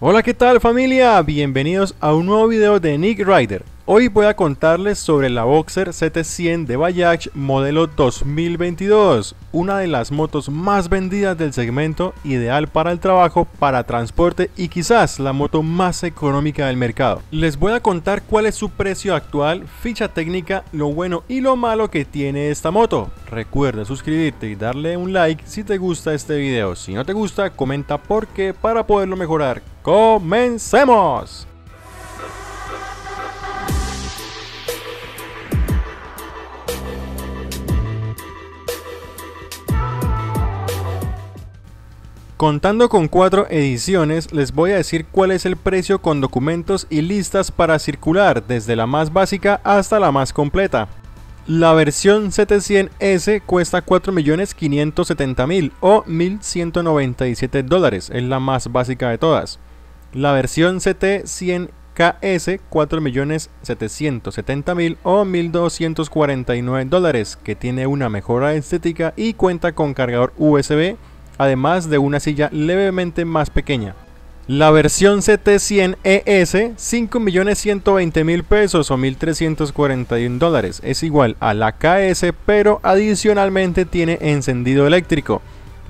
Hola, ¿qué tal familia? Bienvenidos a un nuevo video de Nick Rider. Hoy voy a contarles sobre la Boxer CT100 de Bajaj modelo 2022, una de las motos más vendidas del segmento, ideal para el trabajo, para transporte y quizás la moto más económica del mercado. Les voy a contar cuál es su precio actual, ficha técnica, lo bueno y lo malo que tiene esta moto. Recuerda suscribirte y darle un like si te gusta este video. Si no te gusta, comenta por qué para poderlo mejorar. ¡Comencemos! Contando con 4 ediciones, les voy a decir cuál es el precio con documentos y listas para circular, desde la más básica hasta la más completa. La versión CT100S cuesta $4.570.000 o $1.197, es la más básica de todas. La versión CT100KS $4.770.000 o $1.249, que tiene una mejora estética y cuenta con cargador USB, además de una silla levemente más pequeña. La versión CT100ES, $5.120.000 o $1.341, es igual a la KS, pero adicionalmente tiene encendido eléctrico.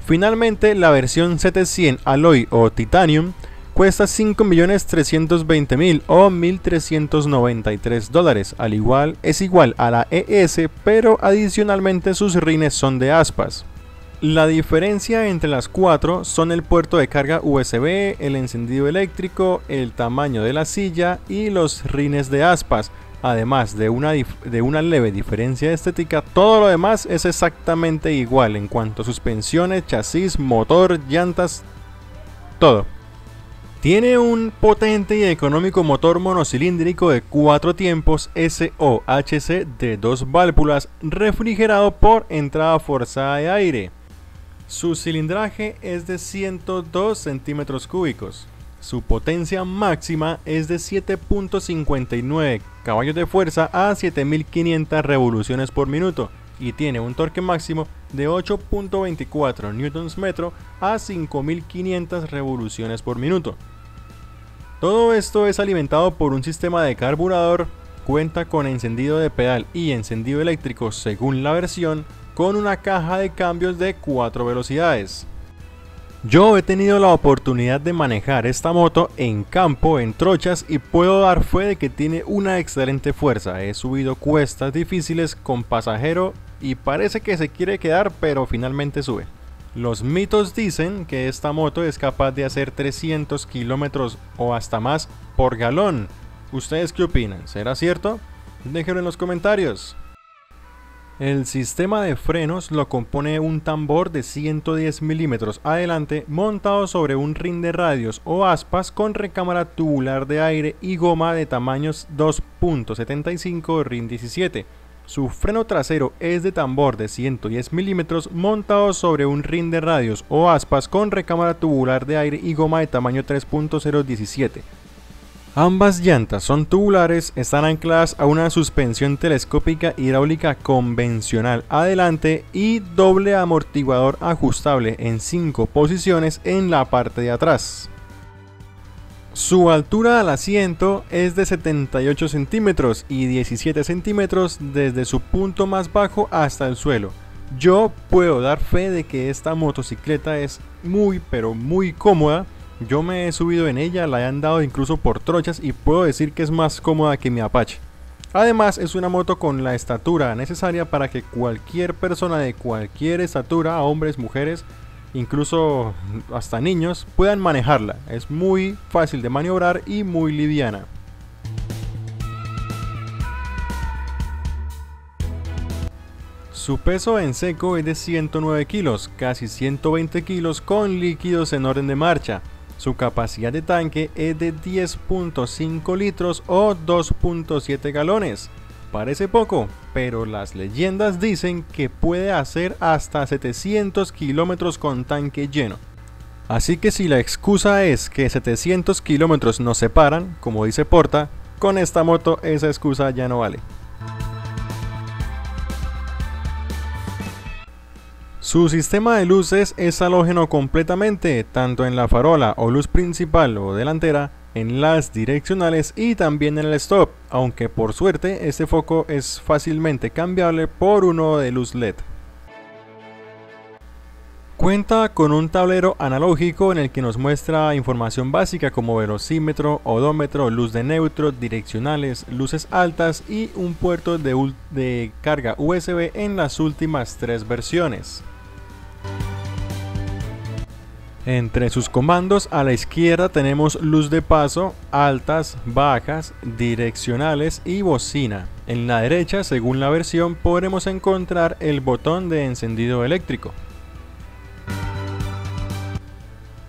Finalmente, la versión CT100 Alloy o Titanium cuesta $5.320.000 o $1.393, es igual a la ES, pero adicionalmente sus rines son de aspas. La diferencia entre las 4 son el puerto de carga USB, el encendido eléctrico, el tamaño de la silla y los rines de aspas. Además de una leve diferencia estética, todo lo demás es exactamente igual en cuanto a suspensiones, chasis, motor, llantas, todo. Tiene un potente y económico motor monocilíndrico de 4 tiempos SOHC de 2 válvulas, refrigerado por entrada forzada de aire. Su cilindraje es de 102 centímetros cúbicos. Su potencia máxima es de 7.59 caballos de fuerza a 7.500 revoluciones por minuto y tiene un torque máximo de 8.24 Nm a 5.500 revoluciones por minuto. Todo esto es alimentado por un sistema de carburador, cuenta con encendido de pedal y encendido eléctrico según la versión, con una caja de cambios de 4 velocidades. Yo he tenido la oportunidad de manejar esta moto en campo, en trochas, y puedo dar fe de que tiene una excelente fuerza. He subido cuestas difíciles con pasajero y parece que se quiere quedar, pero finalmente sube. Los mitos dicen que esta moto es capaz de hacer 300 kilómetros o hasta más por galón. ¿Ustedes qué opinan? ¿Será cierto? Déjenlo en los comentarios. El sistema de frenos lo compone un tambor de 110 milímetros adelante montado sobre un rin de radios o aspas con recámara tubular de aire y goma de tamaños 2.75 rin 17. Su freno trasero es de tambor de 110 milímetros montado sobre un rin de radios o aspas con recámara tubular de aire y goma de tamaño 3.017. Ambas llantas son tubulares, están ancladas a una suspensión telescópica hidráulica convencional adelante y doble amortiguador ajustable en 5 posiciones en la parte de atrás. Su altura al asiento es de 78 centímetros y 17 centímetros desde su punto más bajo hasta el suelo. Yo puedo dar fe de que esta motocicleta es muy pero muy cómoda. Yo me he subido en ella, la he andado incluso por trochas y puedo decir que es más cómoda que mi Apache. Además, es una moto con la estatura necesaria para que cualquier persona de cualquier estatura, hombres, mujeres, incluso hasta niños, puedan manejarla. Es muy fácil de maniobrar y muy liviana. Su peso en seco es de 109 kilos, casi 120 kilos con líquidos en orden de marcha. Su capacidad de tanque es de 10.5 litros o 2.7 galones. Parece poco, pero las leyendas dicen que puede hacer hasta 700 kilómetros con tanque lleno. Así que si la excusa es que 700 kilómetros nos separan, como dice Porta, con esta moto esa excusa ya no vale. Su sistema de luces es halógeno completamente, tanto en la farola o luz principal o delantera, en las direccionales y también en el stop, aunque por suerte este foco es fácilmente cambiable por uno de luz LED. Cuenta con un tablero analógico en el que nos muestra información básica como velocímetro, odómetro, luz de neutro, direccionales, luces altas y un puerto de carga USB en las últimas 3 versiones. Entre sus comandos a la izquierda tenemos luz de paso, altas, bajas, direccionales y bocina. En la derecha, según la versión, podremos encontrar el botón de encendido eléctrico.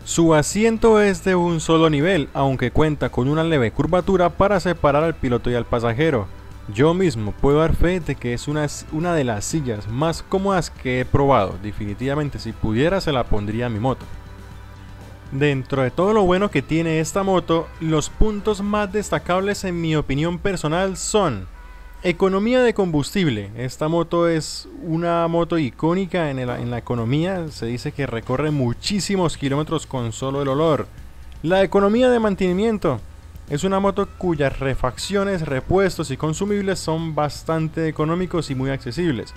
Su asiento es de un solo nivel, aunque cuenta con una leve curvatura para separar al piloto y al pasajero. Yo mismo puedo dar fe de que es una de las sillas más cómodas que he probado. Definitivamente, si pudiera, se la pondría a mi moto. Dentro de todo lo bueno que tiene esta moto, los puntos más destacables en mi opinión personal son: economía de combustible. Esta moto es una moto icónica en la economía. Se dice que recorre muchísimos kilómetros con solo el olor. La economía de mantenimiento. Es una moto cuyas refacciones, repuestos y consumibles son bastante económicos y muy accesibles.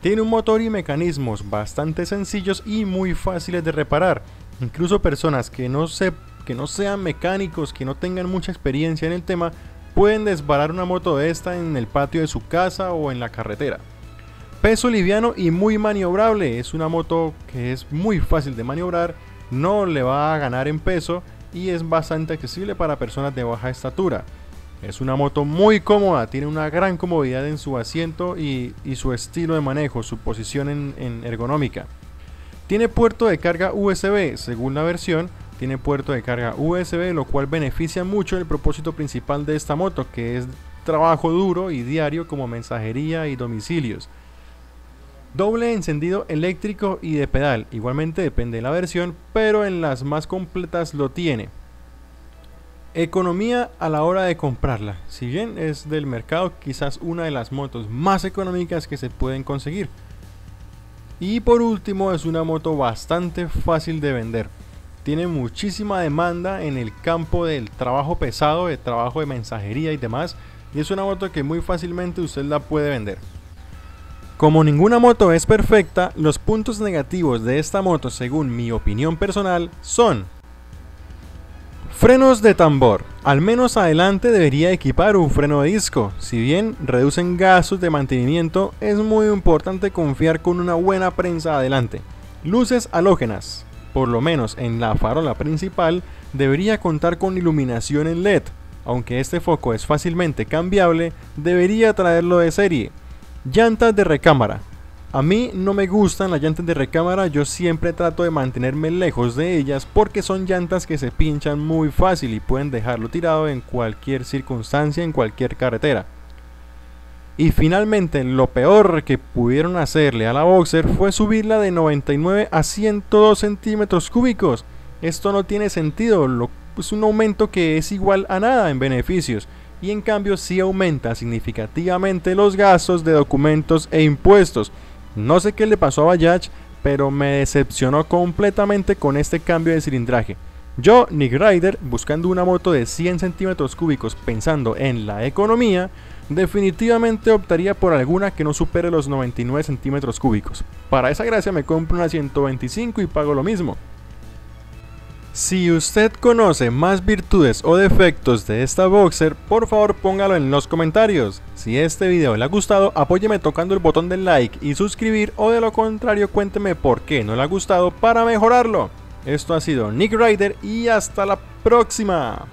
Tiene un motor y mecanismos bastante sencillos y muy fáciles de reparar. Incluso personas que no sean mecánicos, que no tengan mucha experiencia en el tema, pueden desbarar una moto de esta en el patio de su casa o en la carretera. Peso liviano y muy maniobrable. Es una moto que es muy fácil de maniobrar, no le va a ganar en peso y es bastante accesible para personas de baja estatura. Es una moto muy cómoda, tiene una gran comodidad en su asiento y su estilo de manejo, su posición en ergonómica. Tiene puerto de carga USB, según la versión. Tiene puerto de carga USB, lo cual beneficia mucho el propósito principal de esta moto, que es trabajo duro y diario como mensajería y domicilios. Doble encendido eléctrico y de pedal, igualmente depende de la versión, pero en las más completas lo tiene. Economía a la hora de comprarla. Si bien es del mercado quizás una de las motos más económicas que se pueden conseguir. Y por último, es una moto bastante fácil de vender. Tiene muchísima demanda en el campo del trabajo pesado, de trabajo de mensajería y demás, y es una moto que muy fácilmente usted la puede vender. Como ninguna moto es perfecta, los puntos negativos de esta moto, según mi opinión personal, son: frenos de tambor. Al menos adelante debería equipar un freno de disco. Si bien reducen gastos de mantenimiento, es muy importante confiar con una buena prensa adelante. Luces halógenas. Por lo menos en la farola principal debería contar con iluminación en LED. Aunque este foco es fácilmente cambiable, debería traerlo de serie. Llantas de recámara. A mí no me gustan las llantas de recámara, yo siempre trato de mantenerme lejos de ellas porque son llantas que se pinchan muy fácil y pueden dejarlo tirado en cualquier circunstancia, en cualquier carretera. Y finalmente, lo peor que pudieron hacerle a la Boxer fue subirla de 99 a 102 centímetros cúbicos. Esto no tiene sentido, es un aumento que es igual a nada en beneficios. Y en cambio sí aumenta significativamente los gastos de documentos e impuestos. No sé qué le pasó a Bajaj, pero me decepcionó completamente con este cambio de cilindraje. Yo, Nick Rider, buscando una moto de 100 centímetros cúbicos pensando en la economía, definitivamente optaría por alguna que no supere los 99 centímetros cúbicos. Para esa gracia me compro una 125 y pago lo mismo. Si usted conoce más virtudes o defectos de esta Boxer, por favor póngalo en los comentarios. Si este video le ha gustado, apóyeme tocando el botón de like y suscribir, o de lo contrario cuénteme por qué no le ha gustado para mejorarlo. Esto ha sido Nick Rider y hasta la próxima.